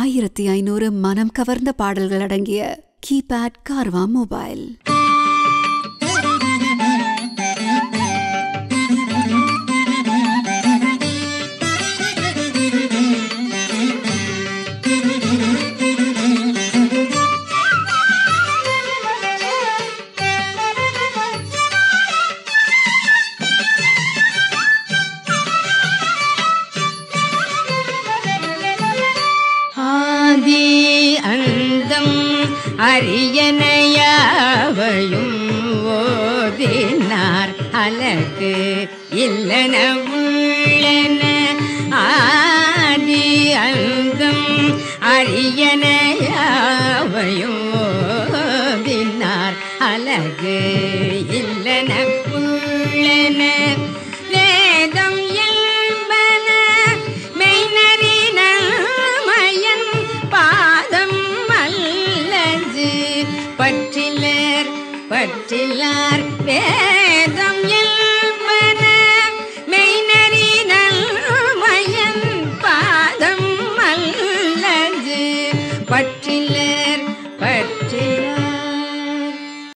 1500 மனம் கவர்ந்த பாடல்கள் அடங்கிய கீபேட் கார்வா மொபைல். ஆதி அந்தம் அரியணையாவையும் ஓதினார் அலகு இல்லன உள்ளன. ஆதி அந்தம் அரியணையாவையும் ஓதினார் அலகு இல்லன உள்ளன. பற்றிலார் வேதம் எல்வன மெய்நறி நல்மயம் பாதம் அல்லது பற்றில்